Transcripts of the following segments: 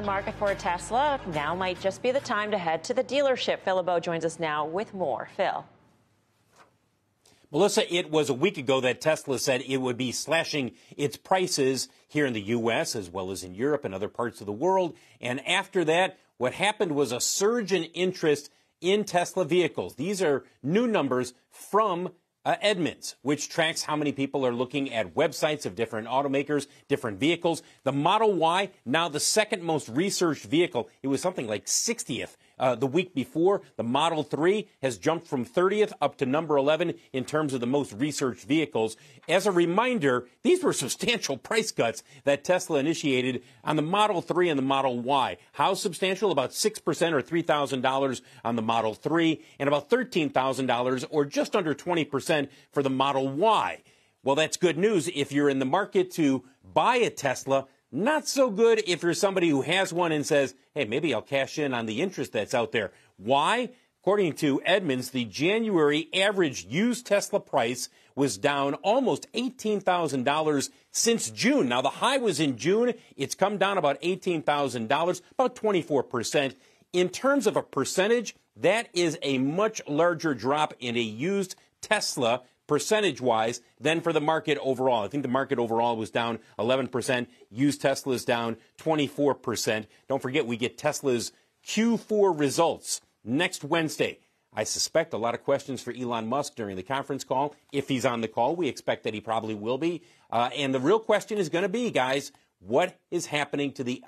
the market for a Tesla, now might just be the time to head to the dealership. Phil LeBeau joins us now with more. Phil. Melissa, it was a week ago that Tesla said it would be slashing its prices here in the U.S. as well as in Europe and other parts of the world. And after that, what happened was a surge in interest in Tesla vehicles. These are new numbers from Edmunds, which tracks how many people are looking at websites of different automakers, different vehicles. The Model Y, now the second most researched vehicle. It was something like 60th the week before. The Model 3 has jumped from 30th up to number 11 in terms of the most researched vehicles. As a reminder, these were substantial price cuts that Tesla initiated on the Model 3 and the Model Y. How substantial? About 6% or $3,000 on the Model 3 and about $13,000 or just under 20% for the Model Y. Well, that's good news if you're in the market to buy a Tesla. Not so good if you're somebody who has one and says, hey, maybe I'll cash in on the interest that's out there. Why? According to Edmunds, the January average used Tesla price was down almost $18,000 since June. Now, the high was in June. It's come down about $18,000, about 24%. In terms of a percentage, that is a much larger drop in a used Tesla percentage-wise than for the market overall. I think the market overall was down 11%. Used Tesla's down 24%. Don't forget, we get Tesla's Q4 results next Wednesday. I suspect a lot of questions for Elon Musk during the conference call. If he's on the call, we expect that he probably will be. And the real question is going to be, guys, what is happening to the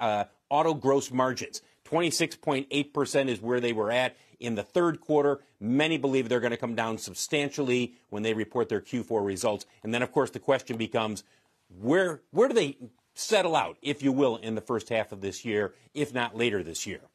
auto gross margins? 26.8% is where they were at in the third quarter. Many believe they're going to come down substantially when they report their Q4 results. And then, of course, the question becomes, where do they settle out, if you will, in the first half of this year, if not later this year?